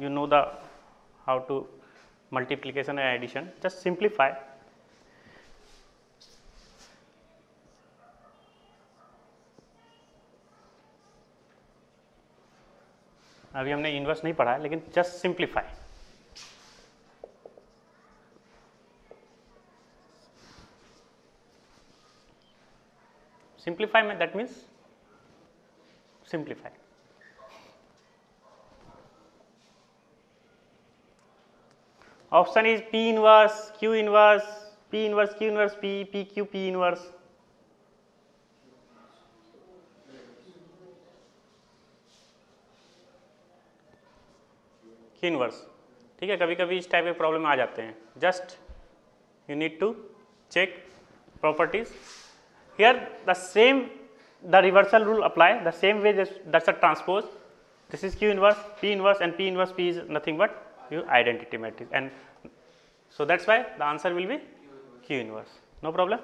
you know the how to multiplication and addition, just simplify. अभी हमने inverse नहीं पढ़ा है लेकिन जस्ट सिंप्लीफाई. सिंप्लीफाई में that means simplify. Option is P inverse, Q inverse, P inverse, Q inverse, P, P Q, P inverse. Inverse ठीक है, कभी कभी इस टाइप के प्रॉब्लम आ जाते हैं. Just you need to check properties here. The same the reversal rule apply the same way, that's a transpose. This is Q inverse, P inverse and P inverse P is nothing but your identity matrix and so that's why the answer will be Q inverse. No problem.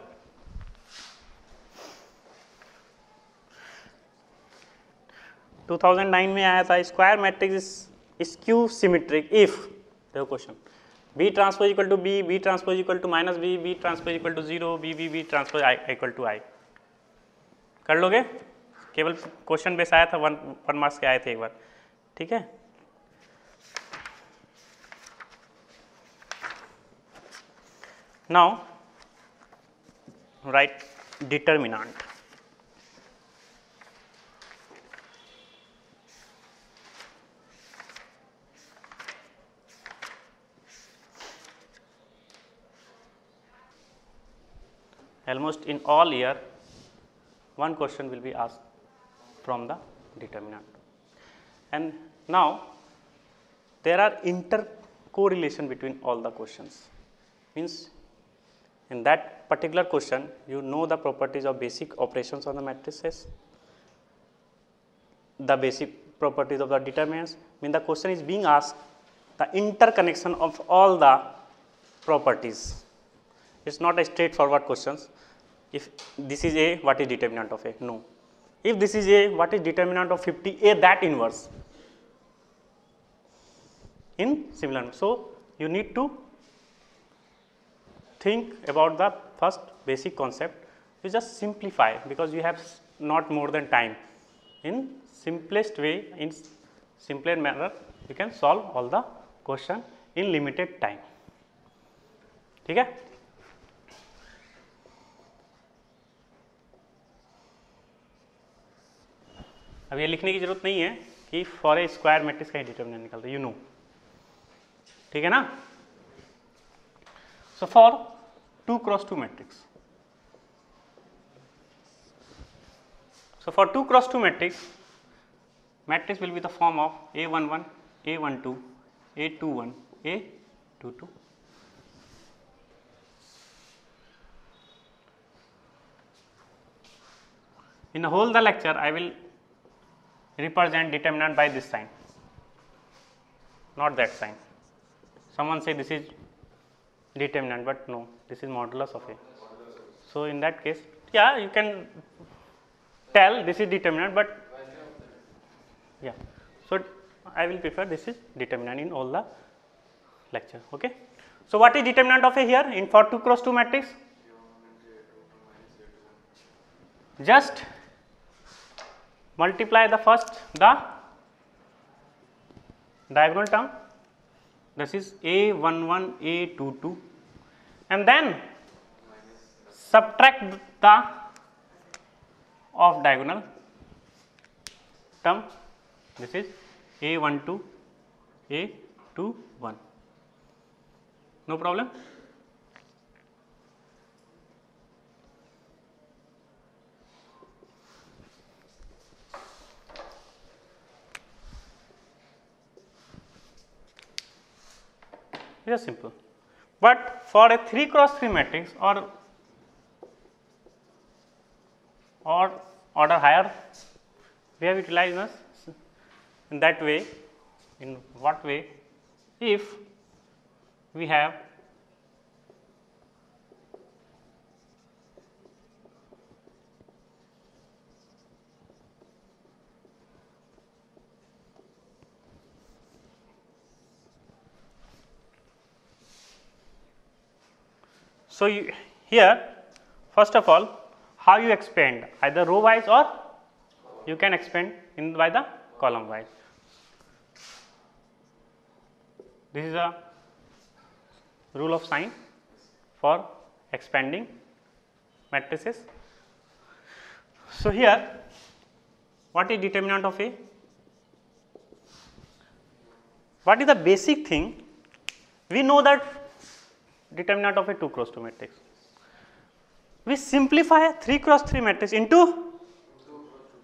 Two thousand 2009 में आया था square matrix is Q symmetric if, देखो question, B transpose equal to B, B transpose equal to minus B, B transpose equal to zero, B B B transpose I equal to I. कर लोगे? केवल question base आया था, one marks के आए थे एक बार, ठीक है. Now write determinant. Almost in all year, one question will be asked from the determinant. And now there are intercorrelation between all the questions. Means in that particular question, you know the properties of basic operations on the matrices, the basic properties of the determinants. Mean the question is being asked the interconnection of all the properties. It's not a straightforward questions. If this is A, what is determinant of A? No. If this is A, what is determinant of 50A? That inverse. In similar, so you need to think about the first basic concept. You just simplify because you have not more than time. In simplest way, in simpler manner, you can solve all the question in limited time. ठीक है? अब ये लिखने की जरूरत नहीं है कि फॉर ए स्क्वायर मैट्रिक्स का डिटरमिनेंट निकालते, यू नो, ठीक है ना. So for 2 cross 2 matrix, so for 2 cross 2 matrix, matrix will be the form of A11, A12, A21, A22. In the whole the lecture, I will represent determinant by this sign, not that sign. Someone say this is determinant, but no, this is modulus of A. So in that case, yeah, you can tell this is determinant, but yeah. So I will prefer this is determinant in all the lecture. Okay. So what is determinant of A here in for 2 cross 2 matrix? Just multiply the first the diagonal term, this is A11, A22, and then subtract the off diagonal term, this is A12, A21. No problem. It is simple, but for a 3 cross 3 matrix or order higher, we have utilized this in that way. In what way? If we have So you, here first of all, how you expand, either row wise or you can expand in by the column wise. This is a rule of sign for expanding matrices. So here, what is determinant of A? What is the basic thing? We know that determinant of a 2 cross 2 matrix. We simplify a 3 cross 3 matrix into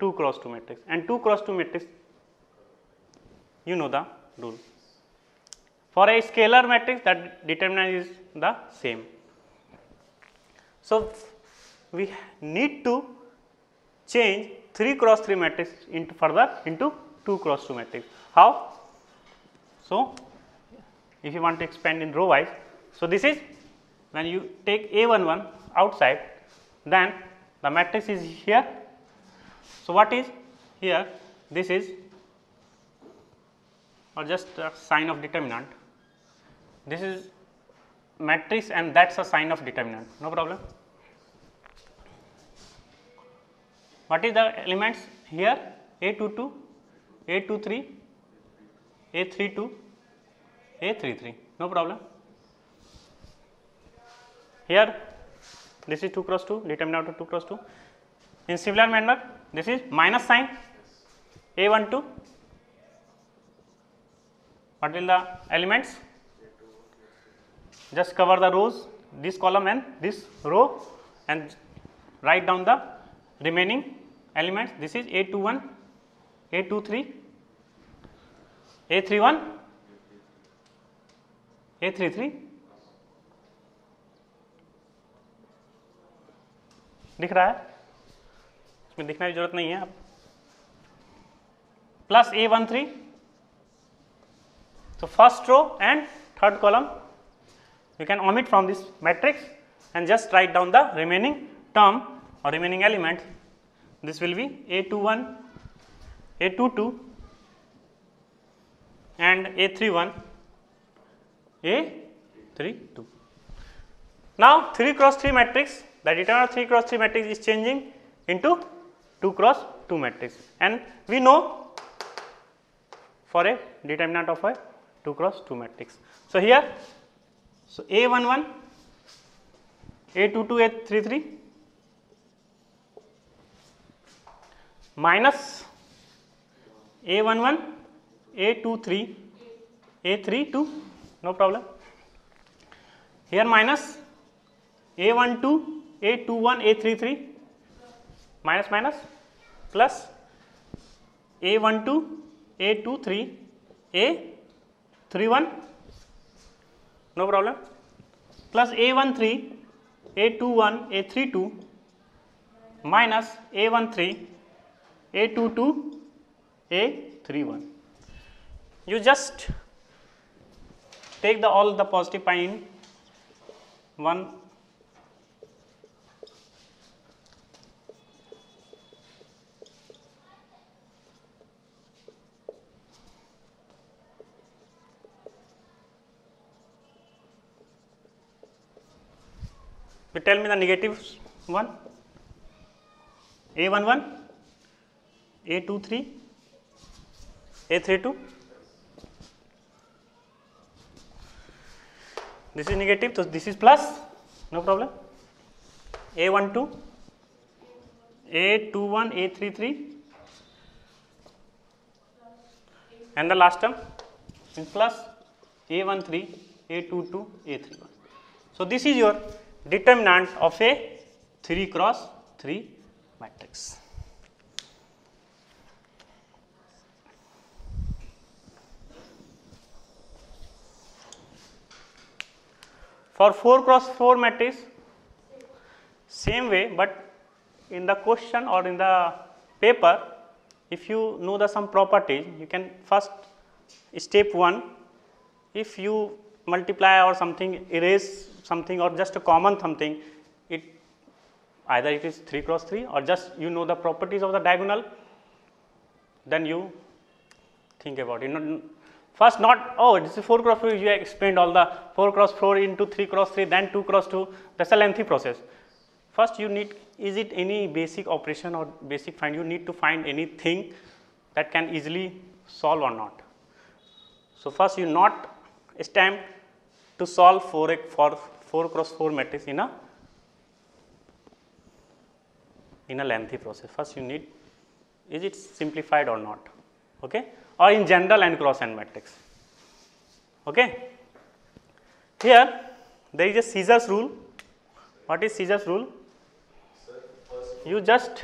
2 cross 2 matrix, and 2 cross 2 matrix, you know the rule. For a scalar matrix, that determinant is the same. So we need to change 3 cross 3 matrix into further into 2 cross 2 matrix. How? So if you want to expand in row wise, so this is when you take A11 outside, then the matrix is here. So what is here? This is, or just a sign of determinant. This is matrix and that is a sign of determinant, no problem. What is the elements here? A22, A23, A32, A33, no problem. Here this is 2 cross 2, determinant of 2 cross 2. In similar manner, this is minus sign, A12. What will the elements? Just cover the rows, this column and this row, and write down the remaining elements. This is A21, A23, A31, A33. दिख रहा है, इसमें दिखना की जरूरत नहीं है, plus A13. So first row and third column you can omit from this matrix and just write down the remaining term or remaining element. This will be A21, A22 and A31, A32. Now 3 cross 3 matrix, the determinant of 3 cross 3 matrix is changing into 2 cross 2 matrix, and we know for a determinant of a 2 cross 2 matrix. So here, so A11, A22, A33 minus A11, A23, A32, no problem. Here minus A12, A21, A33, minus minus, plus A12, A23, A31, no problem, plus A13, A21, A32, minus A13, A22, A31. You just take the all the positive pi in one . But tell me the negative one. A11, A23, A32. This is negative, so this is plus, no problem. A12, A21, A33, and the last term is plus A13, A22, A31. So this is your determinant of a 3 cross 3 matrix. For 4 cross 4 matrix, same way, but in the question or in the paper, if you know the some properties, you can first step 1, if you multiply or something, erase something or just a common something, it either it is 3 cross 3 or just you know the properties of the diagonal, then you think about it. First, not, oh, this is 4 cross 4, you explained all the 4 cross 4 into 3 cross 3, then 2 cross 2, that is a lengthy process. First you need, is it any basic operation or basic find, you need to find anything that can easily solve or not. So, first you not attempt to solve for 4 cross 4 matrix in a lengthy process. First you need, is it simplified or not, okay, or in general n cross n matrix. Okay. Here there is a scissors rule. What is scissors rule? You just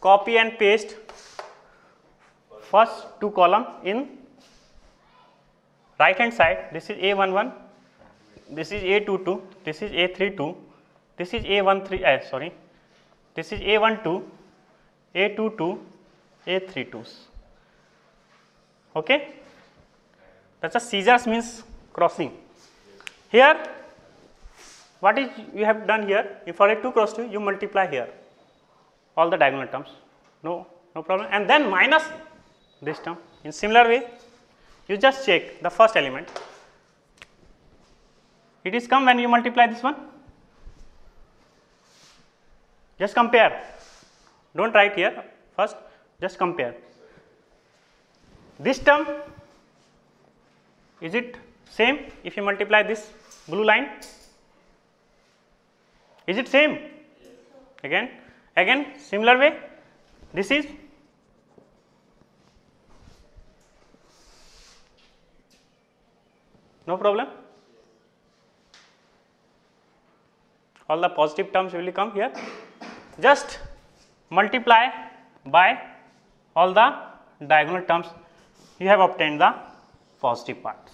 copy and paste first 2 column in right hand side. This is A11, this is A22, this is A32, this is A13, sorry, this is A12, A22, A32s. Okay? That's a scissors means crossing. Here, what is you have done here? If for a 2 cross 2, you multiply here all the diagonal terms, no problem, and then minus this term. In similar way, you just check the first element. It is come when you multiply this one. Just compare, do not write here first, just compare. This term, is it same if you multiply this blue line? Is it same? Again similar way, this is no problem. All the positive terms will come here. Just multiply by all the diagonal terms, you have obtained the positive parts.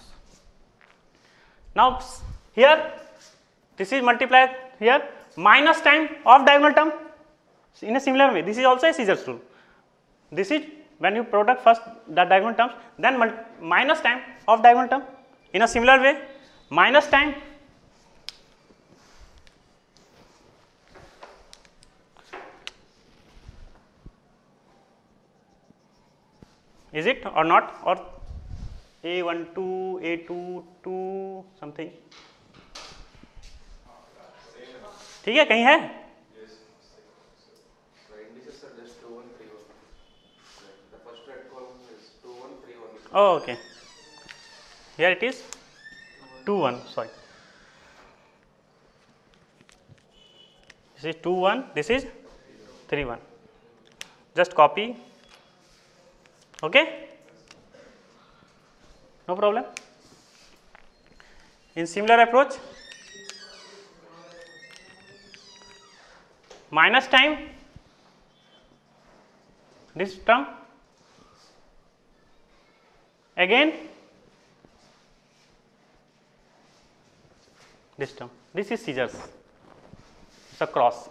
Now, here this is multiplied here minus time of diagonal term. In a similar way, this is also a scissors rule. This is when you product first the diagonal terms, then minus time of diagonal term. In a similar way, minus time is it or not, or A12, A22 something. ठीक है, कहीं है? Oh, okay. Here it is 2 1. Sorry, this is 2 1. This is 3 1. Just copy. Okay, no problem. In similar approach, minus time. This term again. This term, this is scissors, it's a cross.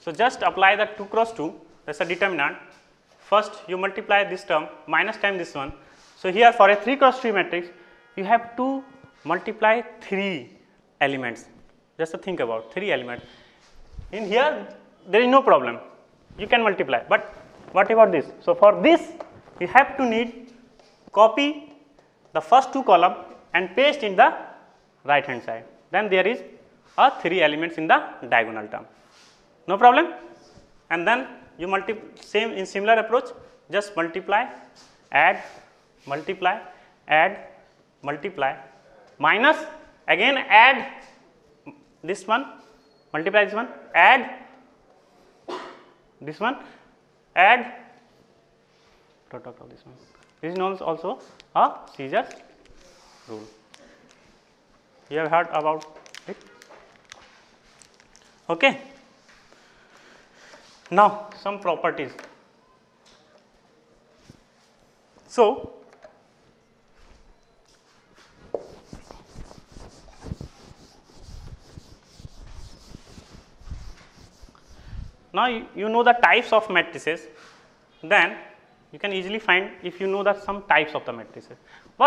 So, just apply the 2 cross 2, that is a determinant. First, you multiply this term minus time this one. So, here for a 3 cross 3 matrix, you have to multiply 3 elements. Just to think about 3 elements. In here, there is no problem, you can multiply, but what about this? So, for this, you have to need copy the first 2 column and paste in the right hand side, then there is a 3 elements in the diagonal term, no problem. And then you multiply, same in similar approach, just multiply, add, multiply, add, multiply, minus, again add this one, multiply this one, add this one, add product of this one. This is known as also a scissors rule. You have heard about it. Okay. Now, some properties. So, now you know the types of matrices, then you can easily find if you know that some types of the matrices. What